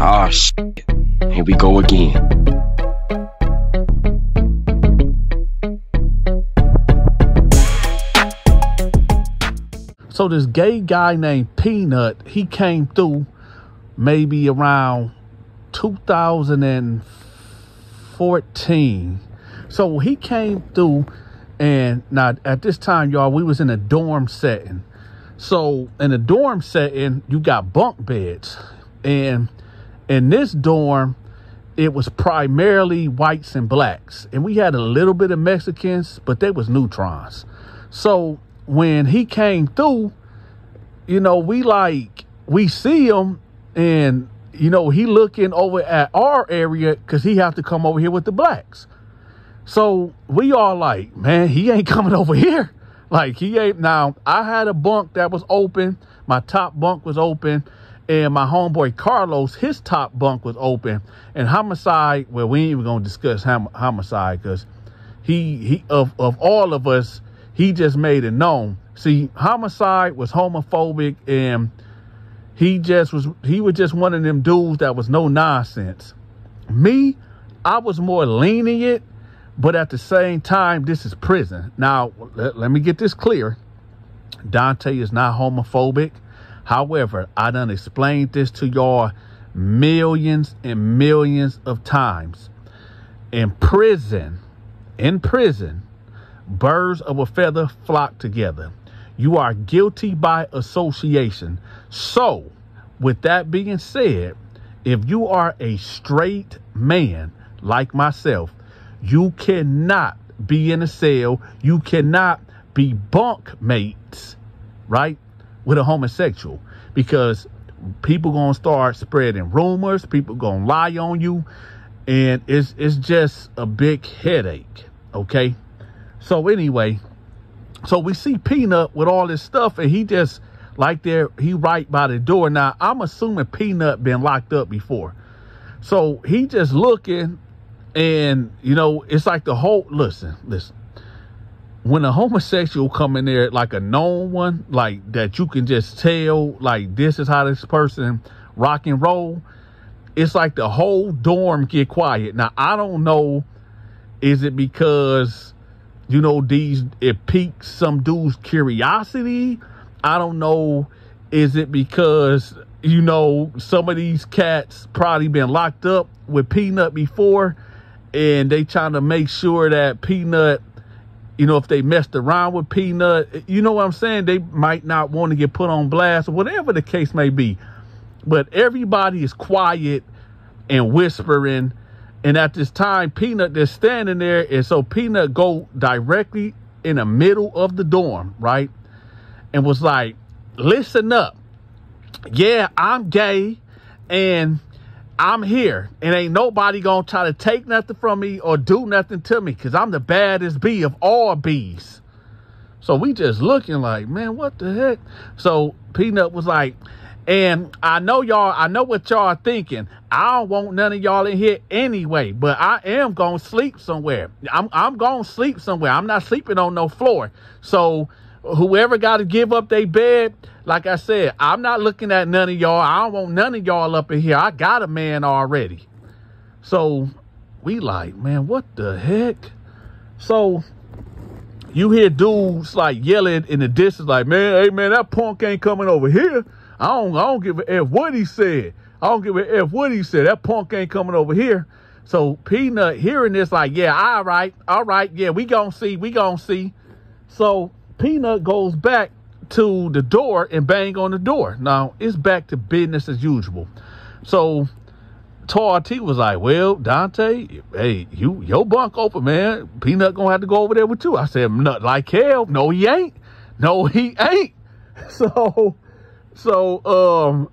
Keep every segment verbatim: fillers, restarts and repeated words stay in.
Ah, shit. Here we go again. So this gay guy named Peanut, he came through maybe around two thousand fourteen. So he came through, and now at this time, y'all, we was in a dorm setting. So in a dorm setting, you got bunk beds. And in this dorm, it was primarily whites and blacks. And we had a little bit of Mexicans, but they was neutrons. So when he came through, you know, we like, we see him, and, you know, he looking over at our area because he have to come over here with the blacks. So we all like, man, he ain't coming over here. Like, he ain't. Now, I had a bunk that was open. My top bunk was open. And my homeboy Carlos, his top bunk was open. And Homicide, well, we ain't even going to discuss hom Homicide because he, he of, of all of us, he just made it known. See, Homicide was homophobic, and he just was, he was just one of them dudes that was no nonsense. Me, I was more lenient, but at the same time, this is prison. Now, let, let me get this clear. Donta is not homophobic. However, I done explained this to y'all millions and millions of times. In prison, in prison, birds of a feather flock together. You are guilty by association. So, with that being said, if you are a straight man like myself, you cannot be in a cell. You cannot be bunk mates, right? With a homosexual, because people gonna start spreading rumors, people gonna lie on you, and it's it's just a big headache. Okay, so anyway, so we see Peanut with all this stuff, and he just like there, he right by the door. Now I'm assuming Peanut been locked up before, so he just looking, and you know it's like the whole listen, listen. When a homosexual come in there, like a known one, like that you can just tell, like this is how this person rock and roll, it's like the whole dorm get quiet. Now, I don't know, is it because, you know, these, it piques some dude's curiosity? I don't know, is it because, you know, some of these cats probably been locked up with Peanut before, and they trying to make sure that Peanut, you know, if they messed around with Peanut, you know what I'm saying? They might not want to get put on blast or whatever the case may be. But everybody is quiet and whispering. And at this time, Peanut is standing there. And so Peanut go directly in the middle of the dorm, right? And was like, listen up. Yeah, I'm gay and I'm here, and ain't nobody gonna try to take nothing from me or do nothing to me, because I'm the baddest bee of all bees. So we just looking like, man, what the heck? So Peanut was like, and I know y'all, I know what y'all are thinking. I don't want none of y'all in here anyway, but I am gonna sleep somewhere. I'm, I'm gonna sleep somewhere. I'm not sleeping on no floor. So whoever got to give up their bed, like I said, I'm not looking at none of y'all. I don't want none of y'all up in here. I got a man already. So we like, man, what the heck? So you hear dudes like yelling in the distance, like, man, hey, man, that punk ain't coming over here. I don't, I don't give a F what he said. I don't give a F what he said. That punk ain't coming over here. So Peanut hearing this, like, yeah, all right, all right, yeah, we gonna see, we gonna see. So Peanut goes back to the door and bang on the door. Now, it's back to business as usual. So, Tar T was like, well, Donta, hey, you your bunk open, man. Peanut gonna have to go over there with you. I said, not like hell. No, he ain't. No, he ain't. So, so um,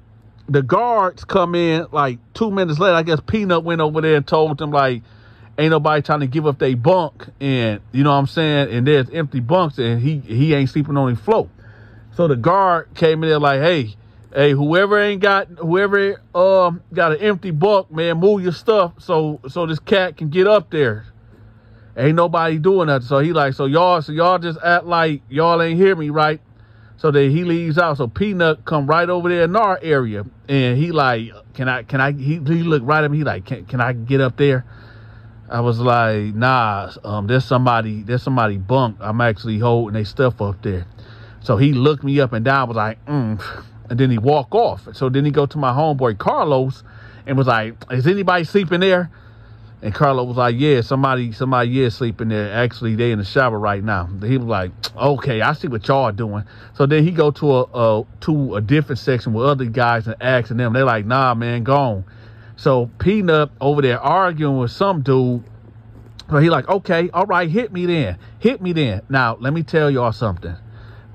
the guards come in like two minutes later. I guess Peanut went over there and told them, like, ain't nobody trying to give up their bunk, and you know what I'm saying, and there's empty bunks, and he he ain't sleeping on his floor. So the guard came in there like, hey, hey, whoever ain't got whoever um got an empty bunk, man, move your stuff so so this cat can get up there. Ain't nobody doing that. So he like, so y'all, so y'all just act like y'all ain't hear me, right? so that he leaves out. So Peanut come right over there in our area, and he like, can I, can I, he, he looked right at me, he like, can, can I get up there? I was like, nah, um, there's somebody, there's somebody bunked. I'm actually holding their stuff up there. So he looked me up and down, was like, mm, and then he walked off. So then he go to my homeboy, Carlos, and was like, is anybody sleeping there? And Carlos was like, yeah, somebody, somebody is yeah, sleeping there. Actually, they in the shower right now. He was like, okay, I see what y'all are doing. So then he go to a, a, to a different section with other guys and asking them. They're like, nah, man, gone. So Peanut over there arguing with some dude. So he like, okay, all right, hit me then. Hit me then. Now, let me tell y'all something.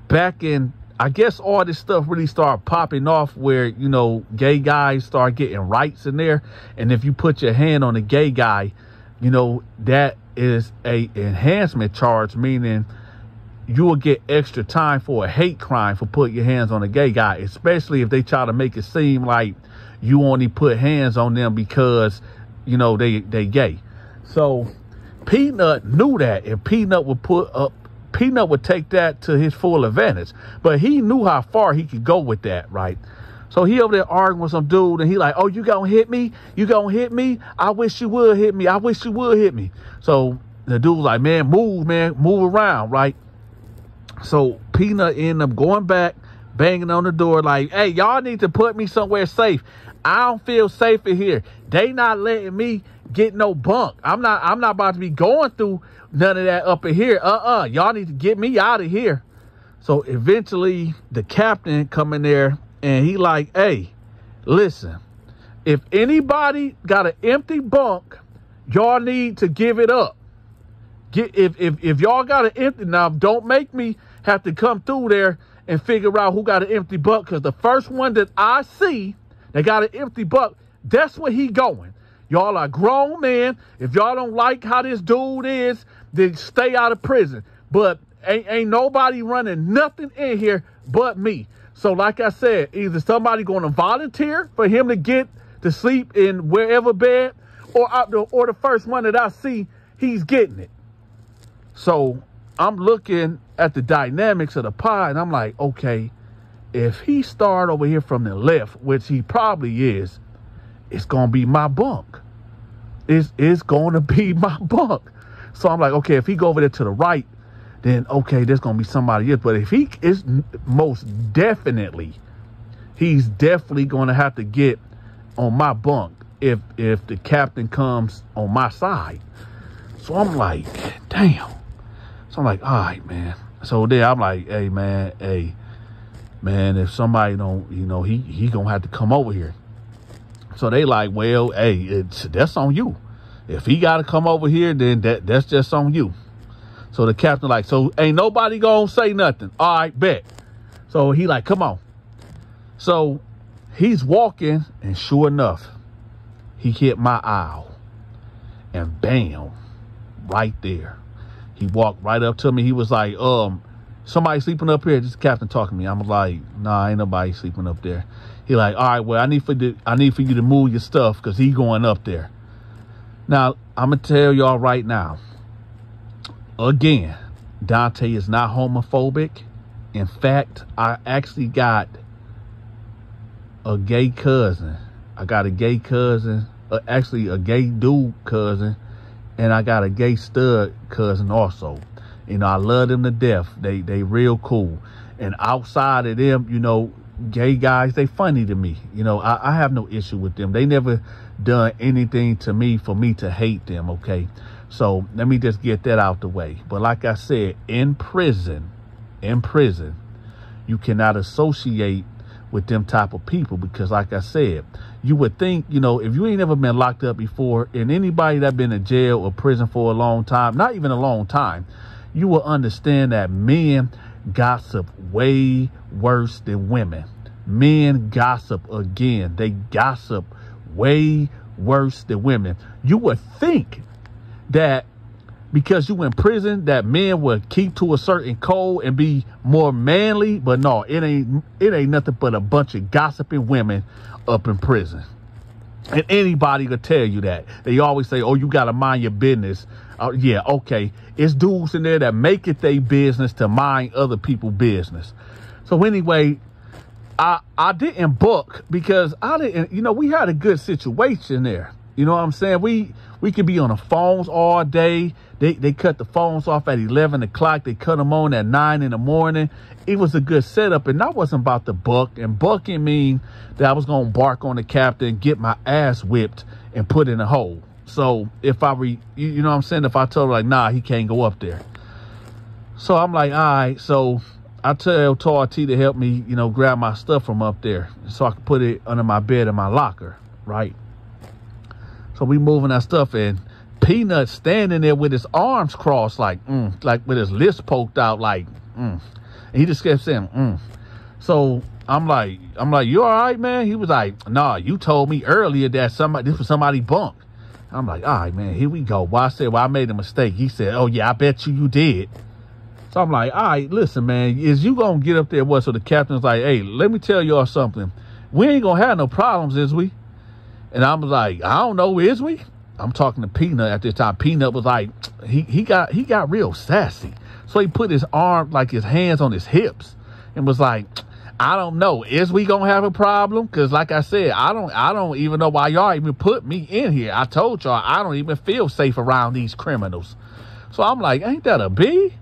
Back in, I guess all this stuff really started popping off where, you know, gay guys start getting rights in there. And if you put your hand on a gay guy, you know, that is a enhancement charge, meaning you will get extra time for a hate crime for putting your hands on a gay guy, especially if they try to make it seem like you only put hands on them because, you know, they, they gay. So Peanut knew that, and Peanut would put up, Peanut would take that to his full advantage, but he knew how far he could go with that, right? So he over there arguing with some dude, and he like, oh, you gonna hit me? You gonna hit me? I wish you would hit me. I wish you would hit me. So the dude was like, man, move, man, move around, right? So Peanut ended up going back, banging on the door like, hey, y'all need to put me somewhere safe. I don't feel safe in here. They not letting me get no bunk. I'm not, I'm not about to be going through none of that up in here. Uh-uh. Y'all need to get me out of here. So eventually the captain come in there and he like, hey, listen, if anybody got an empty bunk, y'all need to give it up. Get, if, if, if y'all got an empty, now don't make me have to come through there and figure out who got an empty bunk, because the first one that I see that got an empty bunk, that's where he going. Y'all are grown men. If y'all don't like how this dude is, then stay out of prison. But ain't, ain't nobody running nothing in here but me. So like I said, either somebody going to volunteer for him to get to sleep in wherever bed, or, I, or the first one that I see, he's getting it. So I'm looking at the dynamics of the pie, and I'm like, okay, if he start over here from the left, which he probably is, it's going to be my bunk. It's, it's going to be my bunk. So I'm like, okay, if he go over there to the right, then okay, there's going to be somebody else. But if he is most definitely, he's definitely going to have to get on my bunk if, if the captain comes on my side. So I'm like, damn. So I'm like, all right, man. So then I'm like, hey, man, hey, man, if somebody don't, you know, he, he going to have to come over here. So they like, well, hey, it's, that's on you. If he got to come over here, then that, that's just on you. So the captain like, so ain't nobody going to say nothing. All right, bet. So he like, come on. So he's walking, and sure enough, he hit my aisle. And bam, right there. He walked right up to me. He was like, um, somebody sleeping up here? Just the captain talking to me. I'm like, nah, ain't nobody sleeping up there. He like, all right, well, I need for the, I need for you to move your stuff because he going up there. Now, I'm going to tell y'all right now, again, Dante is not homophobic. In fact, I actually got a gay cousin. I got a gay cousin, uh, actually a gay dude cousin, and I got a gay stud cousin also. You know, I love them to death. They, they real cool. And outside of them, you know, gay guys, they funny to me. You know, I, I have no issue with them. They never done anything to me for me to hate them, okay? So let me just get that out the way. But like I said, in prison, in prison, you cannot associate with them type of people because, like I said, you would think, you know, if you ain't never been locked up before, and anybody that been in jail or prison for a long time, not even a long time, you will understand that men gossip way worse than women. Men gossip, again, they gossip way worse than women. You would think that because you in prison that men would keep to a certain code and be more manly, but no, it ain't it ain't nothing but a bunch of gossiping women up in prison. And anybody could tell you that. They always say, oh, you got to mind your business. Uh, yeah, okay. It's dudes in there that make it their business to mind other people's business. So anyway, I I didn't book because I didn't, you know, we had a good situation there. You know what I'm saying? We we could be on the phones all day. They they cut the phones off at eleven o'clock. They cut them on at nine in the morning. It was a good setup, and I wasn't about to buck. And bucking mean that I was going to bark on the captain, get my ass whipped, and put in a hole. So if I, re, you, you know what I'm saying? If I told her, like, nah, he can't go up there. So I'm like, all right. So I tell Tar T to help me, you know, grab my stuff from up there so I can put it under my bed in my locker, right? So we moving our stuff, and Peanut standing there with his arms crossed, like, mm, like with his lips poked out, like, mm. And he just kept saying, mm. So I'm like, I'm like, you all right, man? He was like, nah, you told me earlier that somebody, this was somebody bunk. I'm like, all right, man, here we go. Well, I said, well, I made a mistake. He said, oh yeah, I bet you you did. So I'm like, all right, listen, man, is you gonna get up there what? So the captain's like, hey, let me tell y'all something. We ain't gonna have no problems, is we? And I was like, I don't know, is we? I'm talking to Peanut at this time. Peanut was like, he he got he got real sassy. So he put his arm, like his hands on his hips, and was like, I don't know, is we gonna have a problem? Cause like I said, I don't I don't even know why y'all even put me in here. I told y'all I don't even feel safe around these criminals. So I'm like, ain't that a B?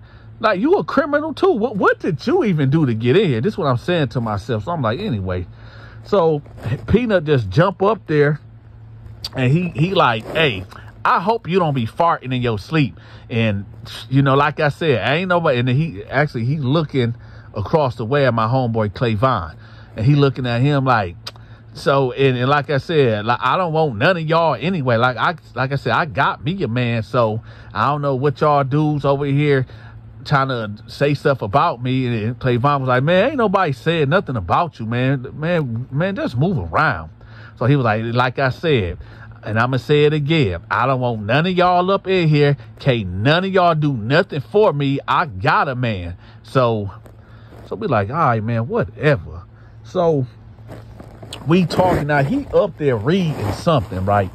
Like, you a criminal too. What what did you even do to get in here? This is what I'm saying to myself. So I'm like, anyway. So Peanut just jump up there, and he he like, hey, I hope you don't be farting in your sleep. And, you know, like I said, I ain't nobody. And then he actually he looking across the way at my homeboy Clayvon, and he looking at him like, so and, and like I said, like, I don't want none of y'all anyway. Like I like I said, I got me a man. So I don't know what y'all dudes over here trying to say stuff about me. And Clayvon was like, man, ain't nobody said nothing about you, man. Man, man, just move around. So he was like, like I said, and I'm going to say it again, I don't want none of y'all up in here. Can't none of y'all do nothing for me. I got a man. So, so we like, all right, man, whatever. So we talking now. He up there reading something, right?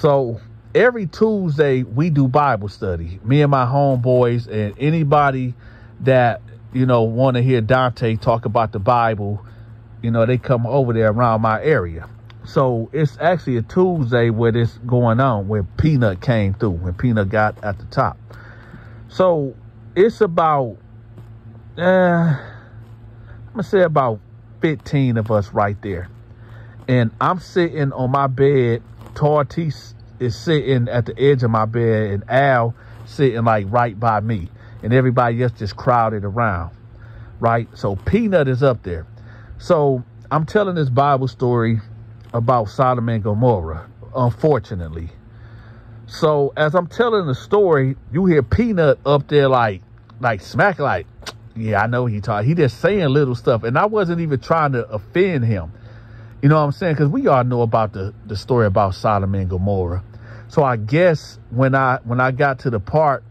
So every Tuesday, we do Bible study. Me and my homeboys and anybody that, you know, want to hear Dante talk about the Bible, you know, they come over there around my area. So it's actually a Tuesday where this going on, where Peanut came through, when Peanut got at the top. So it's about, uh, I'm going to say about fifteen of us right there. And I'm sitting on my bed, Tartis is sitting at the edge of my bed, and Al sitting like right by me, and everybody else just crowded around, right? So Peanut is up there. So I'm telling this Bible story about Sodom and Gomorrah, unfortunately. So as I'm telling the story, you hear Peanut up there like, like smack, like, yeah, I know he talking. He just saying little stuff, and I wasn't even trying to offend him. You know what I'm saying? Because we all know about the, the story about Sodom and Gomorrah. So I guess when I when I got to the part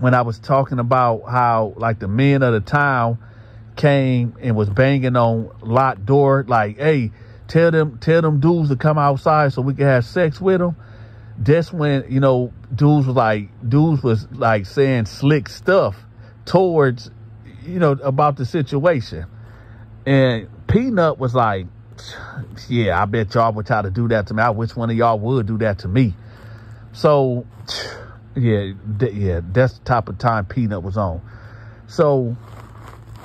when I was talking about how, like, the men of the town came and was banging on Lot's door, like, hey, tell them tell them dudes to come outside so we can have sex with them. That's when, you know, dudes was like dudes was like saying slick stuff towards, you know, about the situation. And Peanut was like, yeah, I bet y'all would try to do that to me. I wish one of y'all would do that to me. So, yeah, th yeah, that's the type of time Peanut was on. So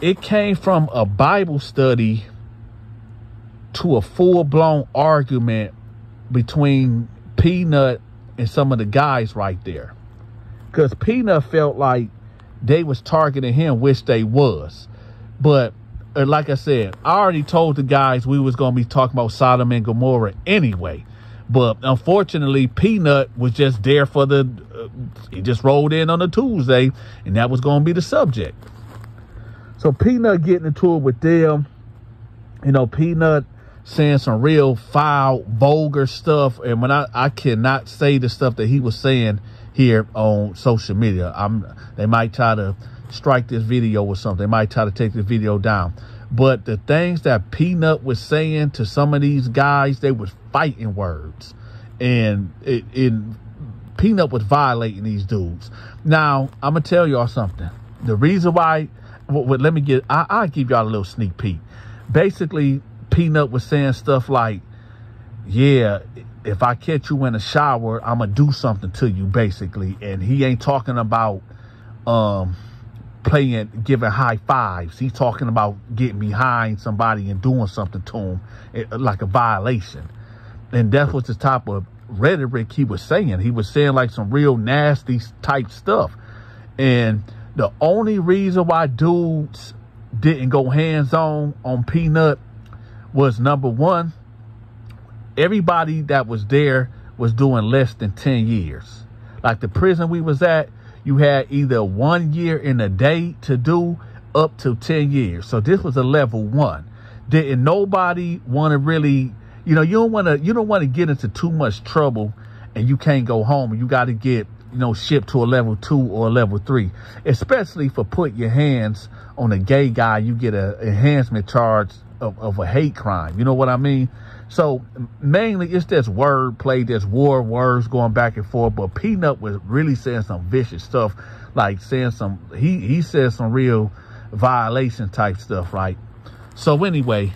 it came from a Bible study to a full-blown argument between Peanut and some of the guys right there. Because Peanut felt like they was targeting him, which they was. But like I said, I already told the guys we was going to be talking about Sodom and Gomorrah anyway. But unfortunately, Peanut was just there for the, uh, he just rolled in on a Tuesday, and that was going to be the subject. So Peanut getting into it with them, you know, Peanut saying some real foul, vulgar stuff. And when I, I cannot say the stuff that he was saying here on social media, I'm, they might try to strike this video or something. They might try to take the video down. But the things that Peanut was saying to some of these guys, they was fighting words. And it, it, Peanut was violating these dudes. Now, I'm going to tell y'all something. The reason why well, well, let me get, I, I'll give y'all a little sneak peek. Basically, Peanut was saying stuff like, yeah, if I catch you in a shower, I'm going to do something to you, basically. And he ain't talking about um, playing, giving high fives. He's talking about getting behind somebody and doing something to him, it, like a violation. And that was the type of rhetoric he was saying. He was saying like some real nasty type stuff. And the only reason why dudes didn't go hands on on Peanut was, number one, everybody that was there was doing less than ten years. Like the prison we was at, you had either one year in a day to do up to ten years. So this was a level one. Didn't nobody want to really, you know, you don't want to, you don't want to get into too much trouble and you can't go home. You got to get, you know, shipped to a level two or a level three, especially for putting your hands on a gay guy. You get a enhancement charge of, of a hate crime. You know what I mean? So mainly it's this word play, this war words going back and forth. But Peanut was really saying some vicious stuff, like saying some, he, he said some real violation type stuff, right? So anyway,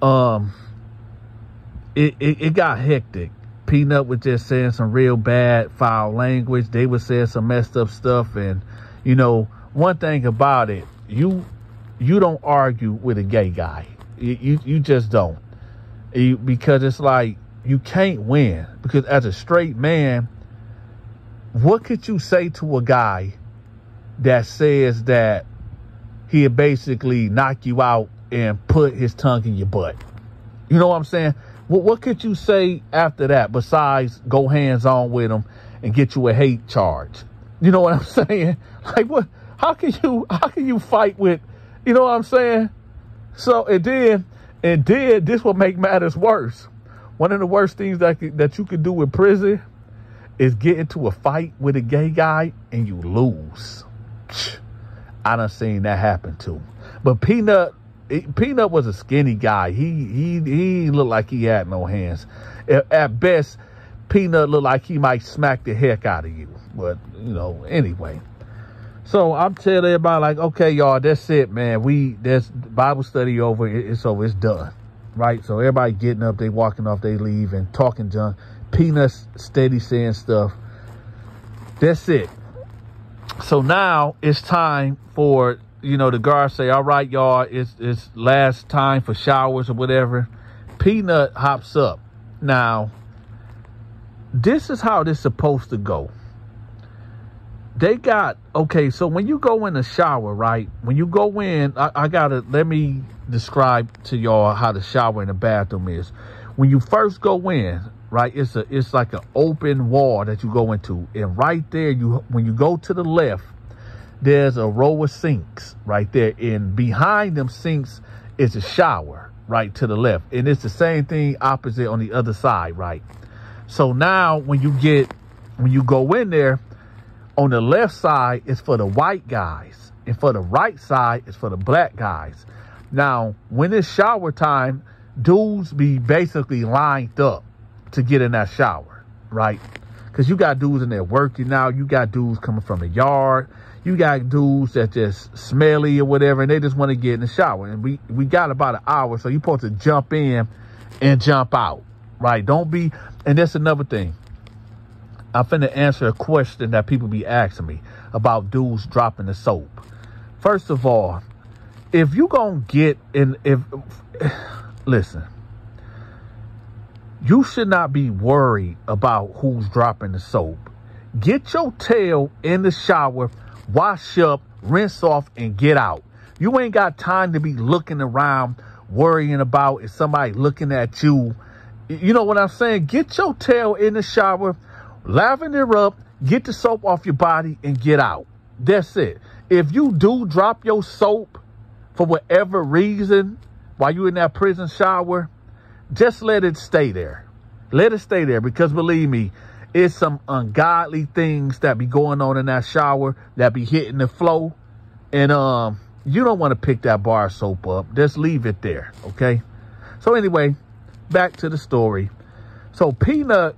um, it, it, it got hectic. Peanut was just saying some real bad, foul language. They were saying some messed up stuff. And, you know, one thing about it, you, you don't argue with a gay guy. You, you, you just don't, you, because it's like you can't win. Because as a straight man, what could you say to a guy that says that he'll basically knock you out and put his tongue in your butt? You know what I'm saying? What, what could you say after that besides go hands on with him and get you a hate charge? You know what I'm saying? Like what? How can you? How can you fight with? You know what I'm saying? So it did, it did, this will make matters worse. One of the worst things that, that you could do in prison is get into a fight with a gay guy and you lose. I done seen that happen too. But Peanut, it, Peanut was a skinny guy. He, he, he looked like he had no hands. At best, Peanut looked like he might smack the heck out of you. But, you know, anyway. So I'm telling everybody like, okay, y'all, that's it, man. We, that's Bible study over. It, it's over. It's done. Right. So everybody getting up, they walking off, they leave and talking junk. Peanuts steady saying stuff. That's it. So now it's time for, you know, the guards say, all right, y'all, it's, it's last time for showers or whatever. Peanut hops up. Now, this is how this is supposed to go. They got, okay, so when you go in the shower, right? When you go in, I, I gotta, let me describe to y'all how the shower and the bathroom is. When you first go in, right, it's a, it's like an open wall that you go into. And right there, you when you go to the left, there's a row of sinks right there. And behind them sinks is a shower right to the left. And it's the same thing opposite on the other side, right? So now when you get, when you go in there, on the left side is for the white guys, and for the right side is for the black guys. Now, when it's shower time, dudes be basically lined up to get in that shower, right? Because you got dudes in there working now. You got dudes coming from the yard. You got dudes that just smelly or whatever, and they just want to get in the shower. And we, we got about an hour, so you're supposed to jump in and jump out, right? Don't be, and that's another thing. I'm finna answer a question that people be asking me about dudes dropping the soap. First of all, if you gonna get in, if, listen, you should not be worried about who's dropping the soap. Get your tail in the shower, wash up, rinse off, and get out. You ain't got time to be looking around, worrying about is somebody looking at you. You know what I'm saying? Get your tail in the shower, lavender up, get the soap off your body, and get out. That's it. If you do drop your soap for whatever reason while you're in that prison shower, just let it stay there. Let it stay there, because believe me, it's some ungodly things that be going on in that shower that be hitting the flow, and um, you don't want to pick that bar of soap up. Just leave it there, okay? So anyway, back to the story. So Peanut,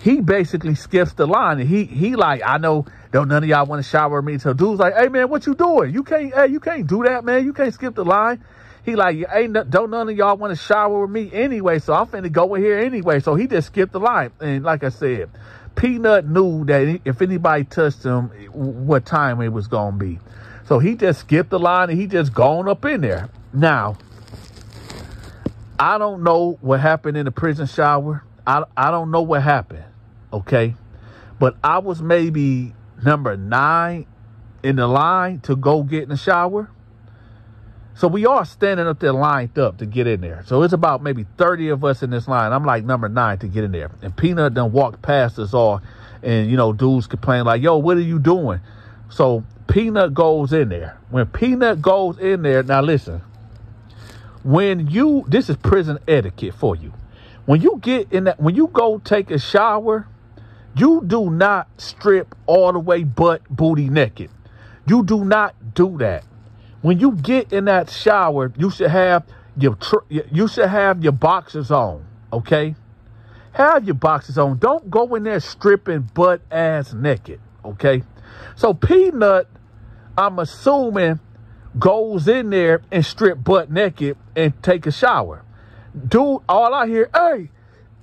he basically skips the line. And he he like, I know don't none of y'all want to shower me. So dude's like, hey man, what you doing? You can't hey, you can't do that, man. You can't skip the line. He like, ain't no, don't none of y'all want to shower with me anyway, so I'm finna go in here anyway. So he just skipped the line. And like I said, Peanut knew that if anybody touched him, what time it was going to be. So he just skipped the line and he just gone up in there. Now, I don't know what happened in the prison shower. I, I don't know what happened, okay? But I was maybe number nine in the line to go get in the shower. So we are standing up there lined up to get in there. So it's about maybe thirty of us in this line. I'm like number nine to get in there. And Peanut done walked past us all. And, you know, dudes complain like, yo, what are you doing? So Peanut goes in there. When Peanut goes in there, now listen. When you, this is prison etiquette for you. When you get in that, when you go take a shower, you do not strip all the way butt booty naked. You do not do that. When you get in that shower, you should have your tr- you should have your boxers on, okay? Have your boxers on. Don't go in there stripping butt ass naked, okay? So Peanut, I'm assuming, goes in there and strip butt naked and take a shower. Dude, all I hear, hey,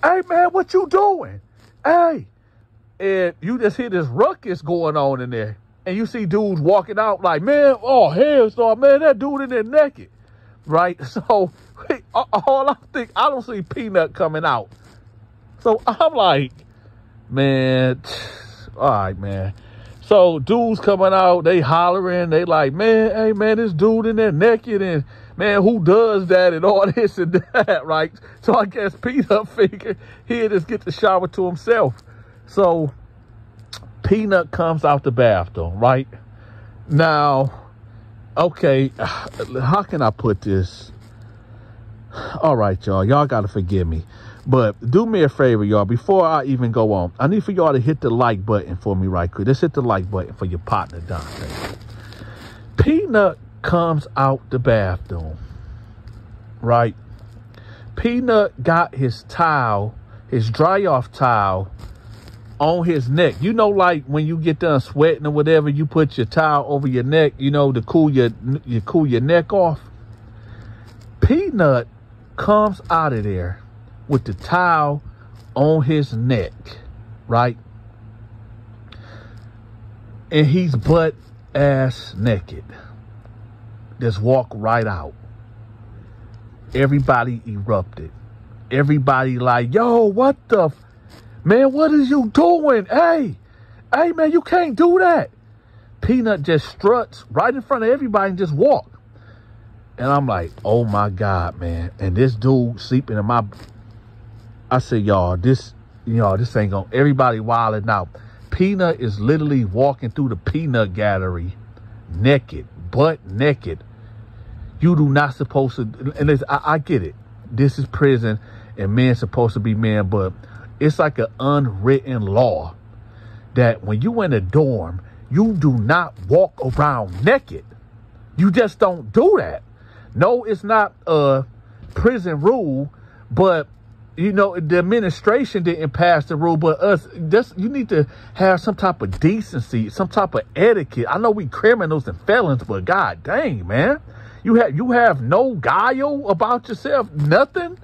hey man, what you doing? Hey. And you just hear this ruckus going on in there. And you see dudes walking out like, man, oh, hell, so, man, that dude in there naked, right? So all I think, I don't see Peanut coming out. So I'm like, man, all right, man. So dudes coming out, they hollering, they like, man, hey, man, this dude in there naked and, man, who does that and all this and that, right? So I guess Peanut figured he'd just get the shower to himself. So Peanut comes out the bathroom, right? Now, okay, how can I put this? All right, y'all. Y'all got to forgive me. But do me a favor, y'all. Before I even go on, I need for y'all to hit the like button for me right quick. Let's hit the like button for your partner, Donta. Peanut comes out the bathroom, right? Peanut got his towel, his dry-off towel, on his neck. You know, like when you get done sweating or whatever, you put your towel over your neck, you know, to cool your you cool your neck off. Peanut comes out of there with the towel on his neck, right? And he's butt ass naked. Just walk right out. Everybody erupted. Everybody like, yo, what the f- man, what is you doing? Hey, hey, man, you can't do that. Peanut just struts right in front of everybody and just walk. And I'm like, oh, my God, man. And this dude sleeping in my... I said, y'all, this, y'all, this ain't going... Everybody wilding out. Peanut is literally walking through the peanut gallery naked, butt naked. You do not supposed to... And listen, I, I get it. This is prison, and men supposed to be men, but... It's like an unwritten law that when you in a dorm, you do not walk around naked. You just don't do that. No, it's not a prison rule, but, you know, the administration didn't pass the rule, but us, just, you need to have some type of decency, some type of etiquette. I know we criminals and felons, but God dang, man, you have, you have no guile about yourself, nothing.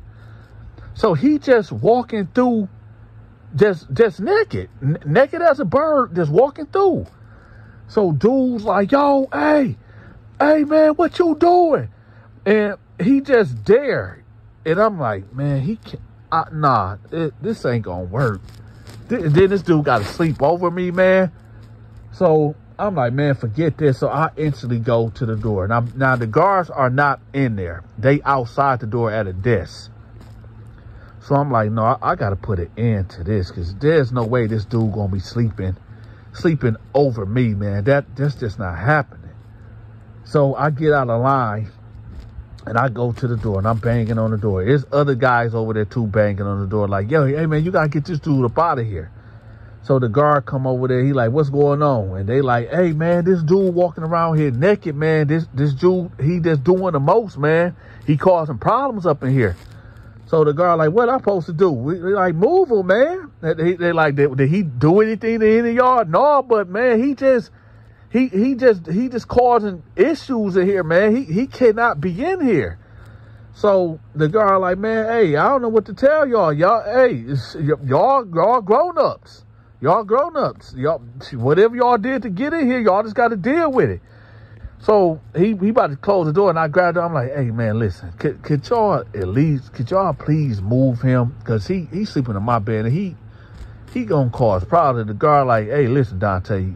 So he just walking through. Just just naked. N- naked as a bird, just walking through. So dude's like, yo, hey, hey, man, what you doing? And he just dare. And I'm like, man, he can't. I, nah, it, this ain't going to work. Th- then this dude got to sleep over me, man. So I'm like, man, forget this. So I instantly go to the door. Now, now the guards are not in there. They outside the door at a desk. So I'm like, no, I, I got to put an end to this because there's no way this dude going to be sleeping, sleeping over me, man. That That's just not happening. So I get out of line and I go to the door and I'm banging on the door. There's other guys over there too banging on the door like, yo, hey, man, you got to get this dude up out of here. So the guard come over there. He like, what's going on? And they like, hey, man, this dude walking around here naked, man. This, this dude, he just doing the most, man. He causing problems up in here. So the guard like, what I supposed to do? We like, move him, man. They, they like, did, did he do anything to any yard? No, but man, he just, he he just he just causing issues in here, man. He he cannot be in here. So the guard like, man, hey, I don't know what to tell y'all. Y'all, hey, y'all y'all grown ups. Y'all grown ups. Y'all, whatever y'all did to get in here, y'all just got to deal with it. So he, he about to close the door, and I grabbed him. I'm like, hey, man, listen, could, could y'all at least, could y'all please move him? Because he, he's sleeping in my bed, and he he going to cause problems. The guard like, hey, listen, Donta,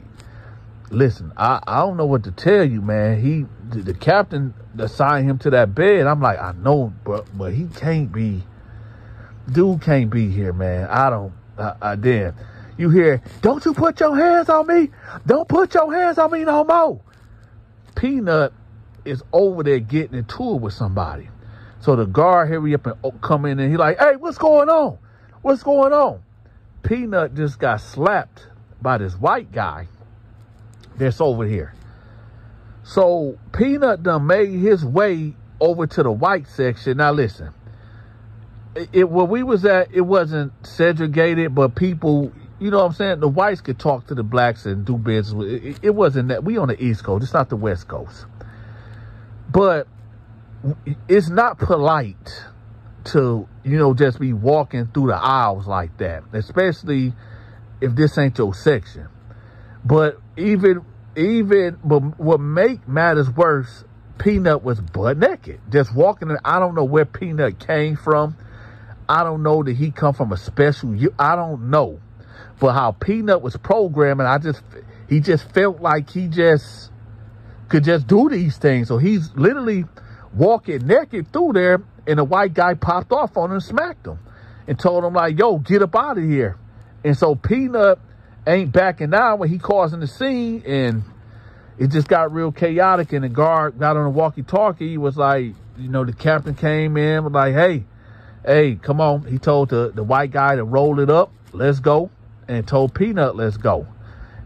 listen, I, I don't know what to tell you, man. He the, the captain assigned him to that bed. I'm like, I know, but, but he can't be, dude can't be here, man. I don't, I, I did. You hear, don't you put your hands on me. Don't put your hands on me no more. Peanut is over there getting into it with somebody. So the guard hurry up and come in, and he like, hey, what's going on? What's going on? Peanut just got slapped by this white guy that's over here. So Peanut done made his way over to the white section. Now listen, it, it where we was at, it wasn't segregated, but people, you know what I'm saying? The whites could talk to the blacks and do business. It, it, it wasn't that. We on the East Coast. It's not the West Coast. But it's not polite to, you know, just be walking through the aisles like that, especially if this ain't your section. But even, even, but what make matters worse, Peanut was butt naked. Just walking in. I don't know where Peanut came from. I don't know that he come from a special. I don't know. For how Peanut was programming, I just he just felt like he just could just do these things. So he's literally walking naked through there, and a white guy popped off on him and smacked him and told him, like, yo, get up out of here. And so Peanut ain't backing down when he causing the scene, and it just got real chaotic. And the guard got on the walkie-talkie. He was like, you know, the captain came in, was like, hey, hey, come on. He told the, the white guy to roll it up. Let's go. And told Peanut, let's go.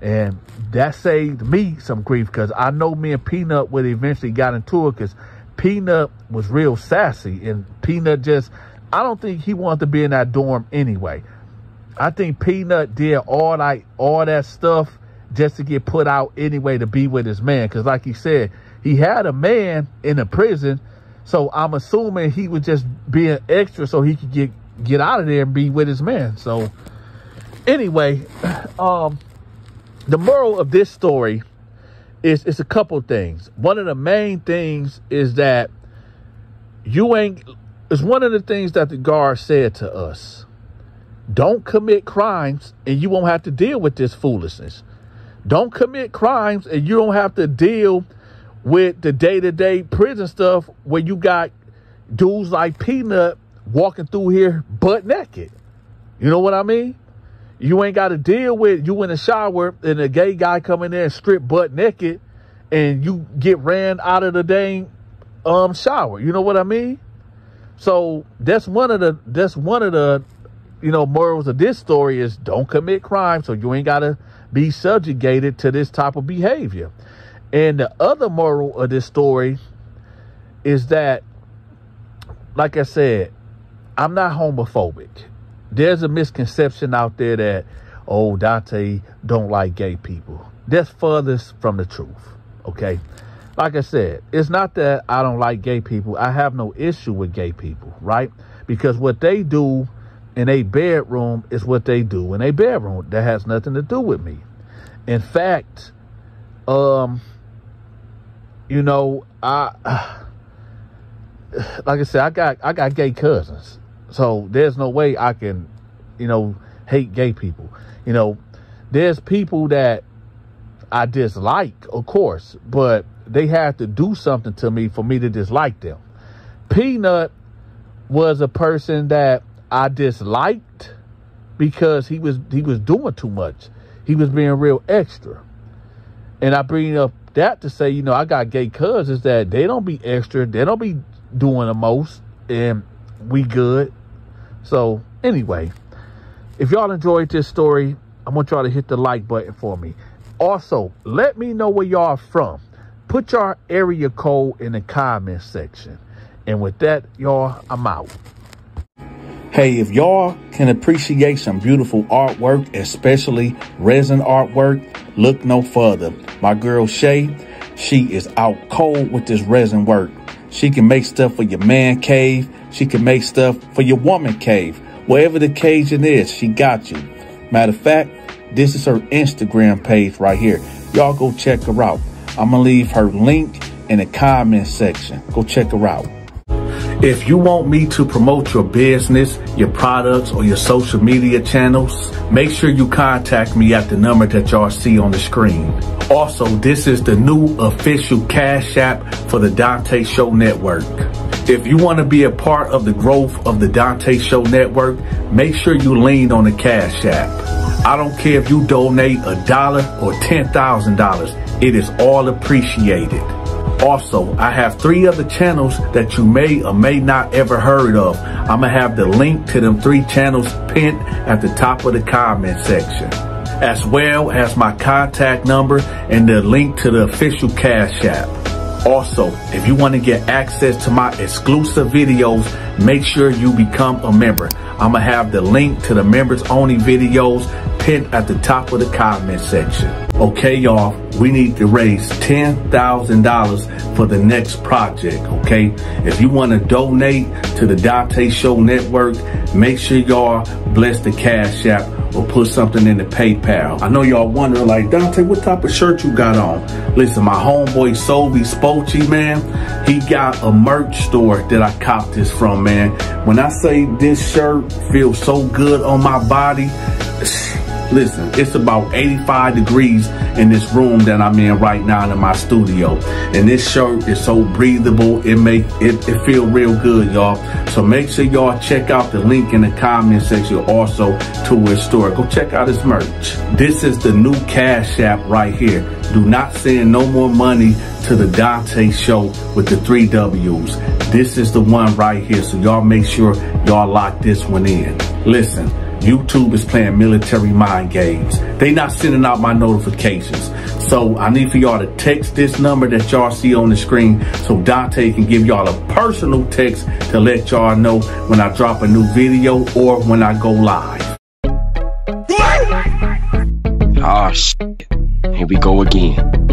And that saved me some grief, because I know me and Peanut would eventually got into it, because Peanut was real sassy. And Peanut just, I don't think he wanted to be in that dorm anyway. I think Peanut did all that, all that stuff just to get put out anyway, to be with his man. Because like he said, he had a man in the prison. So I'm assuming he was just being extra so he could get, get out of there and be with his man. So anyway, um, the moral of this story is it's a couple things. One of the main things is that you ain't, it's one of the things that the guard said to us. Don't commit crimes and you won't have to deal with this foolishness. Don't commit crimes and you don't have to deal with the day-to-day prison stuff where you got dudes like Peanut walking through here butt naked. You know what I mean? You ain't got to deal with you in the shower and a gay guy coming there and strip butt naked and you get ran out of the dang um, shower. You know what I mean? So that's one of the, that's one of the, you know, morals of this story is don't commit crime. So you ain't got to be subjugated to this type of behavior. And the other moral of this story is that, like I said, I'm not homophobic. There's a misconception out there that, oh, Donta don't like gay people. That's furthest from the truth, okay? Like I said, it's not that I don't like gay people. I have no issue with gay people, right? Because what they do in a bedroom is what they do in a bedroom. That has nothing to do with me. In fact, um, you know, I, like I said, I got I got gay cousins. So there's no way I can, you know, hate gay people. You know, there's people that I dislike, of course, but they have to do something to me for me to dislike them. Peanut was a person that I disliked because he was he was doing too much. He was being real extra. And I bring up that to say, you know, I got gay cousins that they don't be extra. They don't be doing the most. And we good. So anyway, if y'all enjoyed this story, I want y'all to hit the like button for me. Also, let me know where y'all are from. Put your area code in the comment section. And with that, y'all, I'm out. Hey, if y'all can appreciate some beautiful artwork, especially resin artwork, look no further. My girl Shay, she is out cold with this resin work. She can make stuff for your man cave. She can make stuff for your woman cave. Wherever the occasion is, she got you. Matter of fact, this is her Instagram page right here. Y'all go check her out. I'm gonna leave her link in the comment section. Go check her out. If you want me to promote your business, your products, or your social media channels, make sure you contact me at the number that y'all see on the screen. Also, this is the new official Cash App for the Donta Show Network. If you want to be a part of the growth of the Donta Show Network, make sure you lean on the Cash App. I don't care if you donate a dollar or ten thousand dollars. It is all appreciated. Also, I have three other channels that you may or may not ever heard of. I'm going to have the link to them three channels pinned at the top of the comment section, as well as my contact number and the link to the official Cash App. Also, if you want to get access to my exclusive videos, make sure you become a member. I'm going to have the link to the members only videos pinned at the top of the comment section. Okay, y'all, we need to raise ten thousand dollars for the next project, okay? If you want to donate to the Donta Show Network, make sure y'all bless the Cash App or put something in the PayPal. I know y'all wondering, like, Donta, what type of shirt you got on? Listen, my homeboy Soli Spolchi, man, he got a merch store that I copped this from, man. When I say this shirt feels so good on my body, listen, it's about eighty-five degrees in this room that I'm in right now in my studio. And this shirt is so breathable. It make it, it feel real good, y'all. So make sure y'all check out the link in the comment section also to his store. Go check out his merch. This is the new Cash App right here. Do not send no more money to the Donta Show with the three W's. This is the one right here. So y'all make sure y'all lock this one in. Listen. YouTube is playing military mind games. They not sending out my notifications. So I need for y'all to text this number that y'all see on the screen so Donta can give y'all a personal text to let y'all know when I drop a new video or when I go live. Ah, shit. Here we go again.